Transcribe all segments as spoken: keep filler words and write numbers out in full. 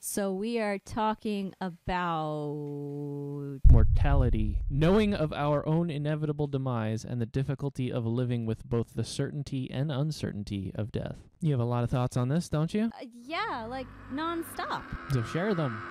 So we are talking about mortality, knowing of our own inevitable demise and the difficulty of living with both the certainty and uncertainty of death. You have a lot of thoughts on this, don't you? Uh, yeah, like nonstop. So share them.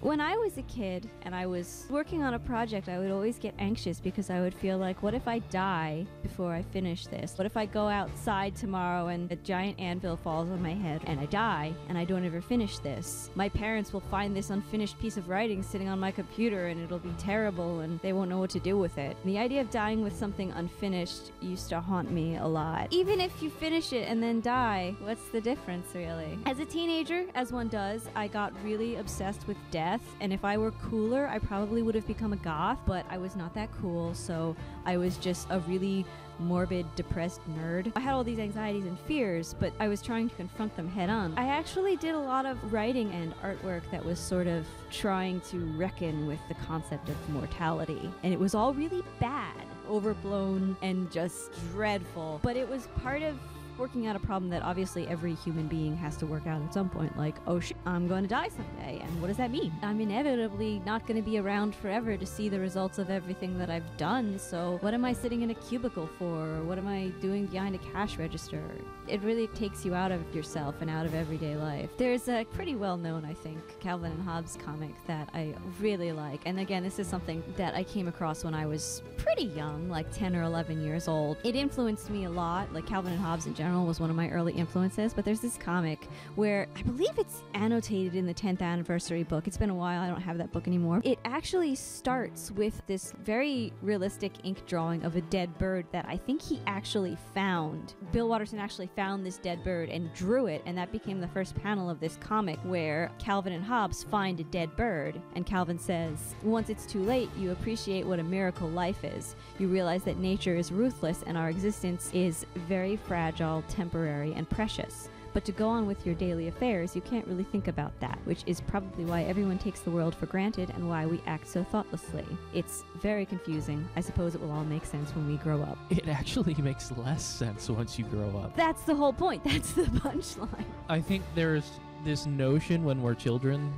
When I was a kid and I was working on a project, I would always get anxious because I would feel like, what if I die before I finish this? What if I go outside tomorrow and a giant anvil falls on my head and I die and I don't ever finish this? My parents will find this unfinished piece of writing sitting on my computer and it'll be terrible and they won't know what to do with it. And the idea of dying with something unfinished used to haunt me a lot. Even if you finish it and then die, what's the difference really? As a teenager, as one does, I got really obsessed with death. And if I were cooler, I probably would have become a goth, but I was not that cool, so I was just a really morbid, depressed nerd. I had all these anxieties and fears, but I was trying to confront them head on. I actually did a lot of writing and artwork that was sort of trying to reckon with the concept of mortality, and it was all really bad, overblown, and just dreadful, but it was part of working out a problem that obviously every human being has to work out at some point, like, oh shit, I'm going to die someday, and what does that mean? I'm inevitably not going to be around forever to see the results of everything that I've done, so what am I sitting in a cubicle for, or what am I doing behind a cash register? It really takes you out of yourself and out of everyday life. There's a pretty well-known, I think, Calvin and Hobbes comic that I really like, and again, this is something that I came across when I was pretty young, like ten or eleven years old. It influenced me a lot, like Calvin and Hobbes in general was one of my early influences, but there's this comic where I believe it's annotated in the tenth anniversary book. It's been a while, I don't have that book anymore. It actually starts with this very realistic ink drawing of a dead bird that I think he actually found. Bill Watterson actually found this dead bird and drew it, and that became the first panel of this comic where Calvin and Hobbes find a dead bird, and Calvin says, once it's too late, you appreciate what a miracle life is. You realize that nature is ruthless and our existence is very fragile, temporary, and precious. But to go on with your daily affairs, you can't really think about that, which is probably why everyone takes the world for granted and why we act so thoughtlessly. It's very confusing. I suppose it will all make sense when we grow up. It actually makes less sense once you grow up. That's the whole point. That's the punchline. I think there's this notion when we're children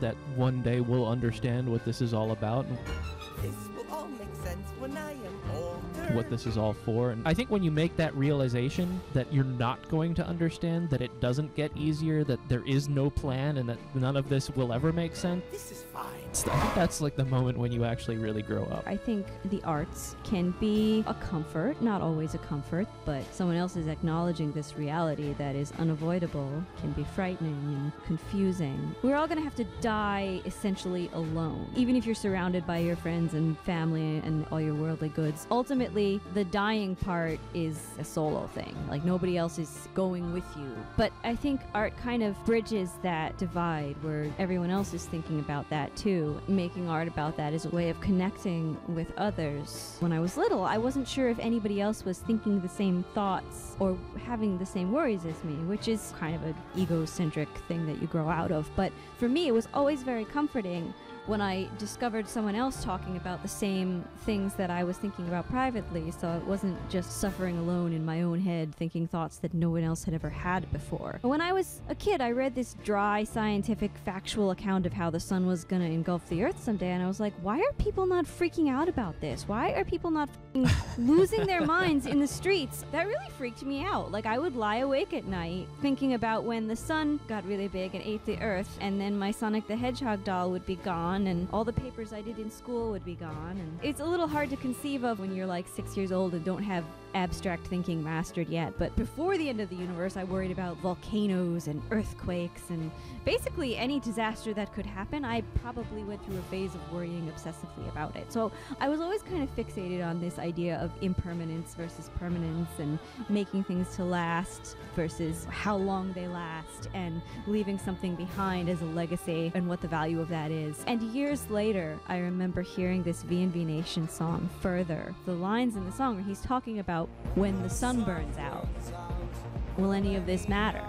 that one day we'll understand what this is all about. This will all make sense when I am older. What this is all for. And I think when you make that realization that you're not going to understand, that it doesn't get easier, that there is no plan, and that none of this will ever make sense. This is fine. I think that's like the moment when you actually really grow up. I think the arts can be a comfort, not always a comfort, but someone else is acknowledging this reality that is unavoidable, can be frightening and confusing. We're all going to have to die essentially alone, even if you're surrounded by your friends and family and all your worldly goods. Ultimately, the dying part is a solo thing. Like, nobody else is going with you. But I think art kind of bridges that divide where everyone else is thinking about that too. Making art about that is a way of connecting with others. When I was little, I wasn't sure if anybody else was thinking the same thoughts or having the same worries as me, which is kind of an egocentric thing that you grow out of. But for me, it was always very comforting when I discovered someone else talking about the same things that I was thinking about privately, so it wasn't just suffering alone in my own head, thinking thoughts that no one else had ever had before. When I was a kid, I read this dry, scientific, factual account of how the sun was gonna engulf the earth someday, and I was like, why are people not freaking out about this? Why are people not losing their minds in the streets? That really freaked me out. Like, I would lie awake at night thinking about when the sun got really big and ate the earth, and then my Sonic the Hedgehog doll would be gone, and all the papers I did in school would be gone. And it's a little hard to conceive of when you're like six years old and don't have abstract thinking mastered yet, but before the end of the universe, I worried about volcanoes and earthquakes and basically any disaster that could happen. I probably went through a phase of worrying obsessively about it. So I was always kind of fixated on this idea of impermanence versus permanence and making things to last versus how long they last and leaving something behind as a legacy and what the value of that is. And years later, I remember hearing this V N V Nation song, Further. The lines in the song where he's talking about when the sun burns out. will any of this matter?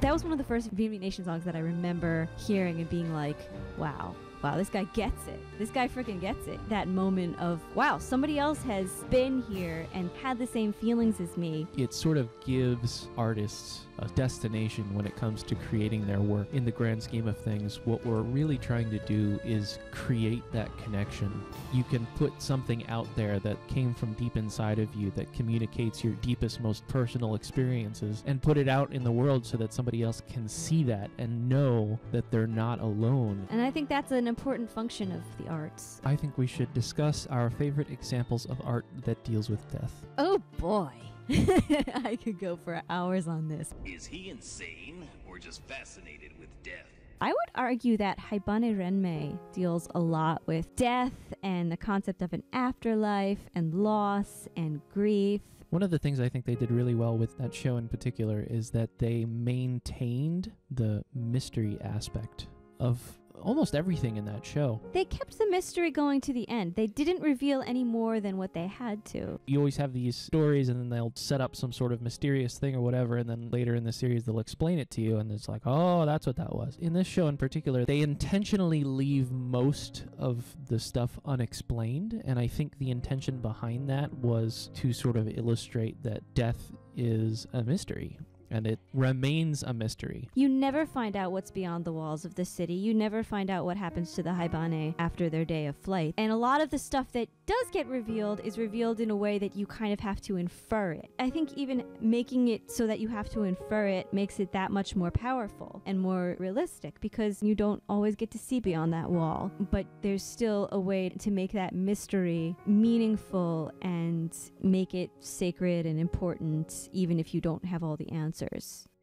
That was one of the first V N V Nation songs that I remember hearing and being like, wow, wow, this guy gets it. This guy freaking gets it. That moment of, wow, somebody else has been here and had the same feelings as me. It sort of gives artists a destination when it comes to creating their work. In the grand scheme of things, what we're really trying to do is create that connection. You can put something out there that came from deep inside of you that communicates your deepest, most personal experiences and put it out in the world so that somebody else can see that and know that they're not alone. And I think that's an important function of the arts. I think we should discuss our favorite examples of art that deals with death. Oh boy. I could go for hours on this. Is he insane or just fascinated with death? I would argue that Haibane Renmei deals a lot with death and the concept of an afterlife and loss and grief. One of the things I think they did really well with that show in particular is that they maintained the mystery aspect of almost everything in that show. They kept the mystery going to the end. They didn't reveal any more than what they had to. You always have these stories and then they'll set up some sort of mysterious thing or whatever, and then later in the series they'll explain it to you and it's like, oh, that's what that was. In this show in particular, they intentionally leave most of the stuff unexplained, and I think the intention behind that was to sort of illustrate that death is a mystery. And it remains a mystery. You never find out what's beyond the walls of the city. You never find out what happens to the Haibane after their day of flight. And a lot of the stuff that does get revealed is revealed in a way that you kind of have to infer it. I think even making it so that you have to infer it makes it that much more powerful and more realistic, because you don't always get to see beyond that wall. But there's still a way to make that mystery meaningful and make it sacred and important, even if you don't have all the answers.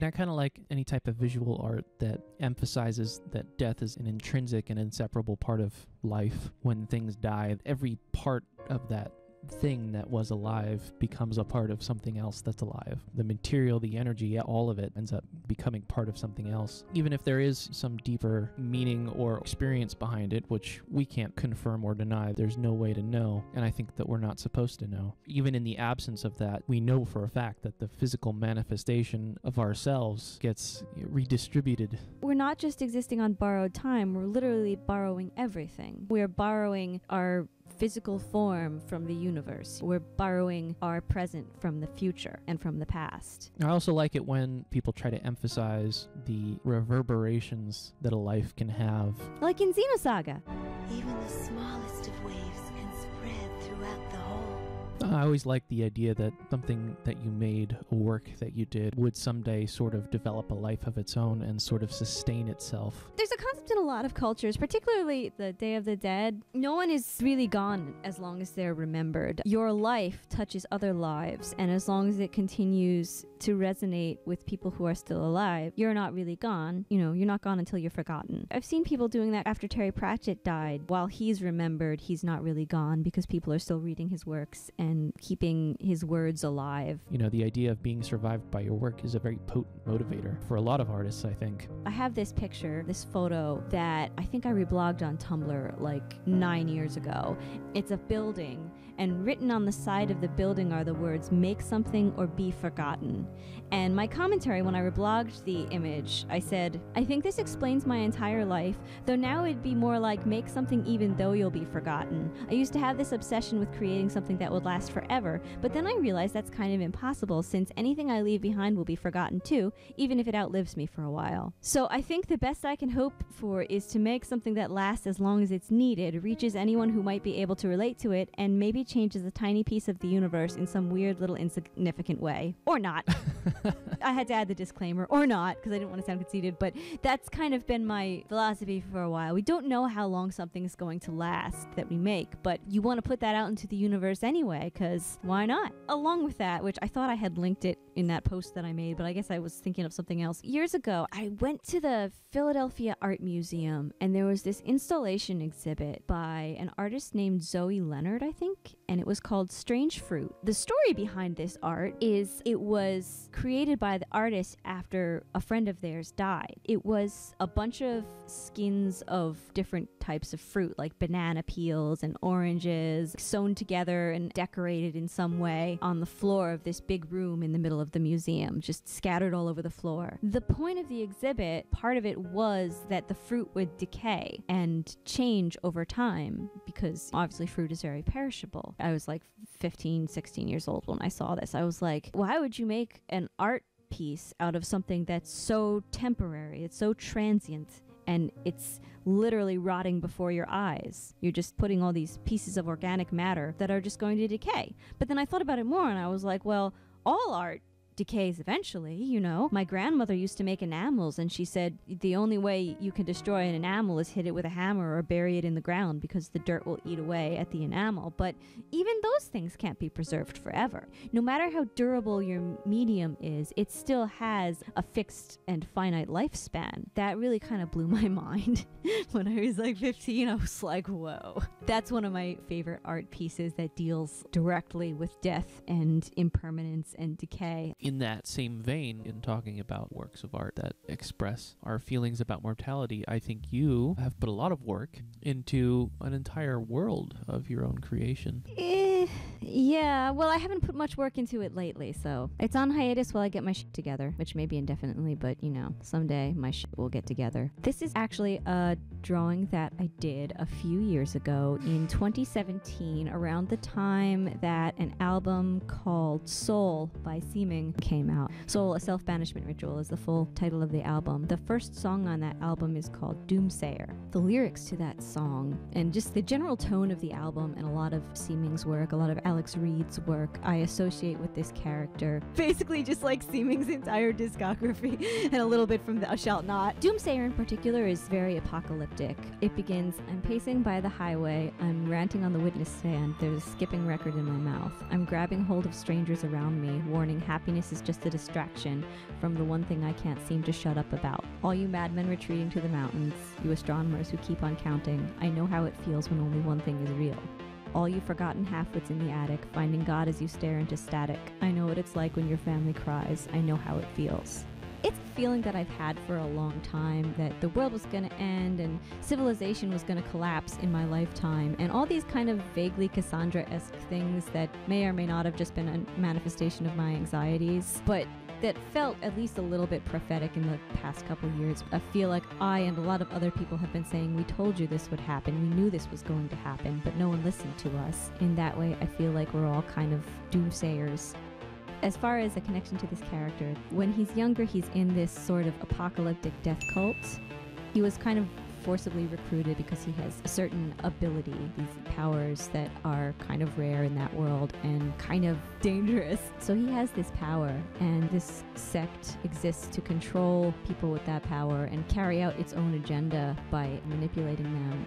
I kind of like any type of visual art that emphasizes that death is an intrinsic and inseparable part of life. When things die, every part of that thing that was alive becomes a part of something else that's alive. The material, the energy, all of it ends up becoming part of something else. Even if there is some deeper meaning or experience behind it, which we can't confirm or deny, there's no way to know, and I think that we're not supposed to know. Even in the absence of that, we know for a fact that the physical manifestation of ourselves gets redistributed. We're not just existing on borrowed time, we're literally borrowing everything. We're borrowing our physical form from the universe. We're borrowing our present from the future and from the past. I also like it when people try to emphasize the reverberations that a life can have. Like in Xeno Saga. Even the smallest of waves can spread throughout the whole. I always like the idea that something that you made, a work that you did, would someday sort of develop a life of its own and sort of sustain itself. There's a concept in a lot of cultures, particularly the Day of the Dead. No one is really gone as long as they're remembered. Your life touches other lives, and as long as it continues to resonate with people who are still alive, you're not really gone. You know, you're not gone until you're forgotten. I've seen people doing that after Terry Pratchett died. While he's remembered, he's not really gone because people are still reading his works and and keeping his words alive. You know, the idea of being survived by your work is a very potent motivator for a lot of artists, I think. I have this picture, this photo, that I think I reblogged on Tumblr like nine years ago. It's a building, and written on the side of the building are the words, make something or be forgotten. And my commentary when I reblogged the image, I said, I think this explains my entire life, though now it'd be more like make something even though you'll be forgotten. I used to have this obsession with creating something that would last forever, but then I realized that's kind of impossible since anything I leave behind will be forgotten too, even if it outlives me for a while. So I think the best I can hope for is to make something that lasts as long as it's needed, reaches anyone who might be able to relate to it, and maybe changes a tiny piece of the universe in some weird little insignificant way. Or not. I had to add the disclaimer, or not, because I didn't want to sound conceited, but that's kind of been my philosophy for a while. We don't know how long something's going to last that we make, but you want to put that out into the universe anyway, because why not? Along with that, which I thought I had linked it in that post that I made, but I guess I was thinking of something else. Years ago, I went to the Philadelphia Art Museum, and there was this installation exhibit by an artist named Zoe Leonard, I think, and it was called Strange Fruit. The story behind this art is it was created by the artist after a friend of theirs died. It was a bunch of skins of different types of fruit, like banana peels and oranges, sewn together and decorated in some way on the floor of this big room in the middle of the museum, just scattered all over the floor. The point of the exhibit, part of it was that the fruit would decay and change over time because obviously fruit is very perishable. I was like fifteen, sixteen years old when I saw this. I was like, why would you make an art piece out of something that's so temporary, it's so transient, and it's literally rotting before your eyes? You're just putting all these pieces of organic matter that are just going to decay. But then I thought about it more and I was like, well, all art decays eventually, you know. My grandmother used to make enamels and she said the only way you can destroy an enamel is hit it with a hammer or bury it in the ground because the dirt will eat away at the enamel. But even those things can't be preserved forever. No matter how durable your medium is, it still has a fixed and finite lifespan. That really kind of blew my mind. When I was like fifteen, I was like, whoa. That's one of my favorite art pieces that deals directly with death and impermanence and decay. In that same vein, in talking about works of art that express our feelings about mortality, I think you have put a lot of work into an entire world of your own creation. Eh, yeah, well, I haven't put much work into it lately, so it's on hiatus while I get my shit together, which may be indefinitely, but you know, someday my shit will get together. This is actually a drawing that I did a few years ago in twenty seventeen, around the time that an album called Soul by Seeming came out. Soul, a self-banishment ritual, is the full title of the album. The first song on that album is called Doomsayer. The lyrics to that song and just the general tone of the album and a lot of Seeming's work, a lot of Alex Reid's work, I associate with this character. Basically just like Seeming's entire discography and a little bit from Thou Shalt Not. Doomsayer in particular is very apocalyptic. It begins, I'm pacing by the highway, I'm ranting on the witness stand, there's a skipping record in my mouth. I'm grabbing hold of strangers around me, warning happiness is just a distraction from the one thing I can't seem to shut up about. All you madmen retreating to the mountains, you astronomers who keep on counting, I know how it feels when only one thing is real. All you forgotten half-wits in the attic, finding God as you stare into static, I know what it's like when your family cries, I know how it feels. It's a feeling that I've had for a long time, that the world was going to end and civilization was going to collapse in my lifetime, and all these kind of vaguely Cassandra-esque things that may or may not have just been a manifestation of my anxieties, but that felt at least a little bit prophetic in the past couple years. I feel like I and a lot of other people have been saying, we told you this would happen, we knew this was going to happen, but no one listened to us. In that way, I feel like we're all kind of doomsayers. As far as a connection to this character, when he's younger, he's in this sort of apocalyptic death cult. He was kind of forcibly recruited because he has a certain ability, these powers that are kind of rare in that world and kind of dangerous. So he has this power, and this sect exists to control people with that power and carry out its own agenda by manipulating them.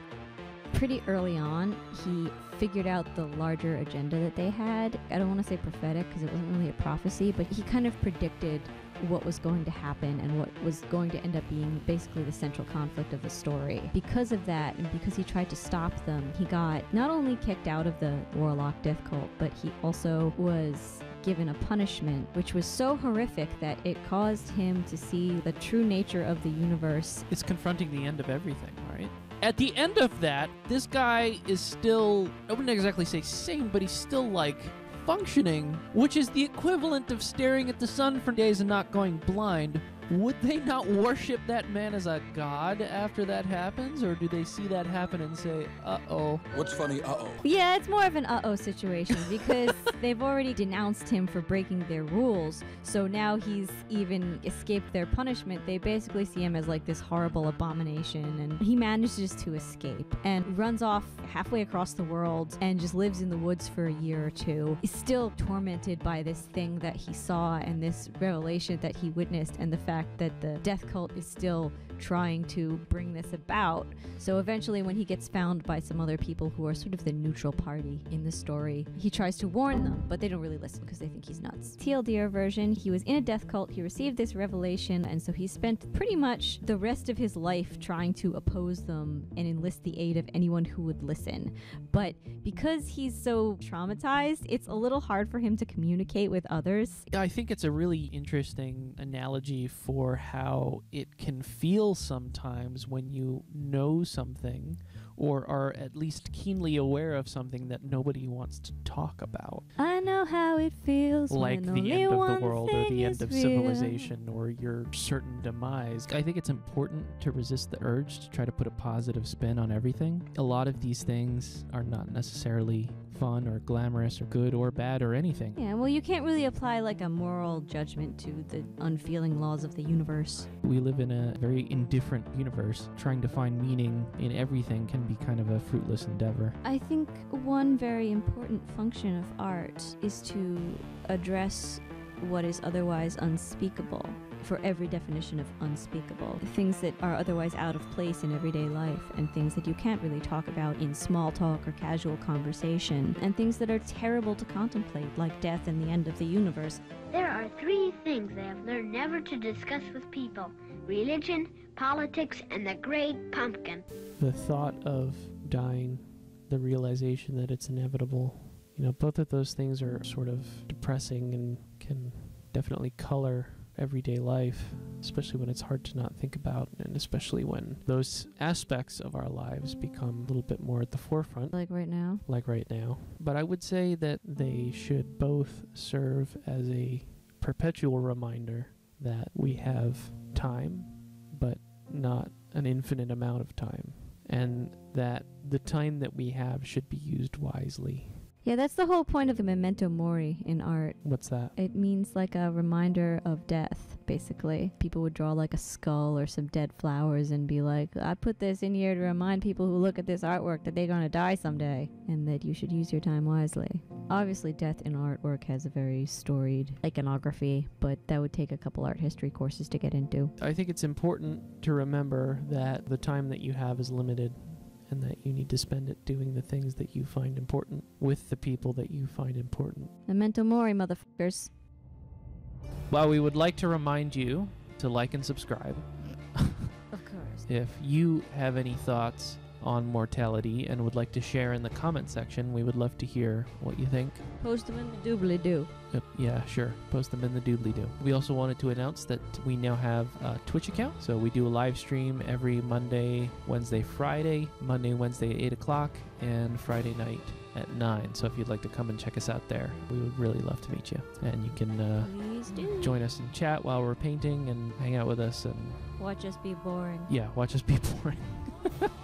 Pretty early on, he figured out the larger agenda that they had. I don't want to say prophetic because it wasn't really a prophecy, but he kind of predicted what was going to happen and what was going to end up being basically the central conflict of the story. Because of that, and because he tried to stop them, he got not only kicked out of the warlock death cult, but he also was given a punishment which was so horrific that it caused him to see the true nature of the universe. It's confronting the end of everything, right? At the end of that, this guy is still, I wouldn't exactly say sane, but he's still like functioning, which is the equivalent of staring at the sun for days and not going blind. Would they not worship that man as a god after that happens? Or do they see that happen and say, uh-oh? What's funny, uh-oh? Yeah, it's more of an uh-oh situation because they've already denounced him for breaking their rules. So now he's even escaped their punishment. They basically see him as like this horrible abomination, and he manages to escape and runs off halfway across the world and just lives in the woods for a year or two. He's still tormented by this thing that he saw and this revelation that he witnessed and the fact that the death cult is still trying to bring this about. So eventually when he gets found by some other people who are sort of the neutral party in the story, he tries to warn them, but they don't really listen because they think he's nuts. T L D R version, he was in a death cult, he received this revelation, and so he spent pretty much the rest of his life trying to oppose them and enlist the aid of anyone who would listen. But because he's so traumatized, it's a little hard for him to communicate with others. I think it's a really interesting analogy for how it can feel sometimes when you know something or are at least keenly aware of something that nobody wants to talk about. I know how it feels. Like when the end of the world or the end of civilization or your certain demise. I think it's important to resist the urge to try to put a positive spin on everything. A lot of these things are not necessarily fun or glamorous or good or bad or anything. Yeah, well, you can't really apply like a moral judgment to the unfeeling laws of the universe. We live in a very indifferent universe. Trying to find meaning in everything can be kind of a fruitless endeavor. I think one very important function of art is to address what is otherwise unspeakable. For every definition of unspeakable, things that are otherwise out of place in everyday life, and things that you can't really talk about in small talk or casual conversation, and things that are terrible to contemplate, like death and the end of the universe. There are three things I have learned never to discuss with people: religion, politics, and the great pumpkin. The thought of dying, the realization that it's inevitable, you know, both of those things are sort of depressing and can definitely color everyday life, especially when it's hard to not think about, and especially when those aspects of our lives become a little bit more at the forefront. Like right now? Like right now. But I would say that they should both serve as a perpetual reminder that we have time, but not an infinite amount of time, and that the time that we have should be used wisely. Yeah, that's the whole point of a memento mori in art. What's that? It means like a reminder of death, basically. People would draw like a skull or some dead flowers and be like, I put this in here to remind people who look at this artwork that they're gonna die someday, and that you should use your time wisely. Obviously, death in artwork has a very storied iconography, but that would take a couple art history courses to get into. I think it's important to remember that the time that you have is limited, and that you need to spend it doing the things that you find important with the people that you find important. Memento mori, motherfuckers. Well, we would like to remind you to like and subscribe. Of course. If you have any thoughts on mortality and would like to share in the comment section, we would love to hear what you think. Post them in the doobly-doo. Uh, yeah, sure. Post them in the doobly-doo. We also wanted to announce that we now have a Twitch account. So we do a live stream every Monday, Wednesday, Friday. Monday, Wednesday at eight o'clock, and Friday night at nine. So if you'd like to come and check us out there, we would really love to meet you. And you can uh, join us in chat while we're painting and hang out with us. And watch us be boring. Yeah, watch us be boring.